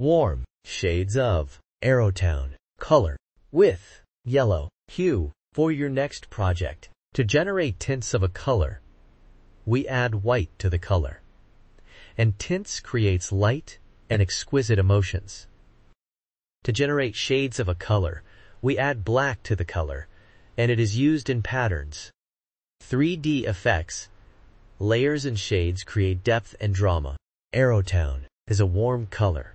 warm shades of Arrowtown color with yellow hue for your next project. To generate tints of a color, we add white to the color, and tints creates light and exquisite emotions. To generate shades of a color, we add black to the color, and it is used in patterns. 3D effects, layers and shades create depth and drama. Arrowtown is a warm color,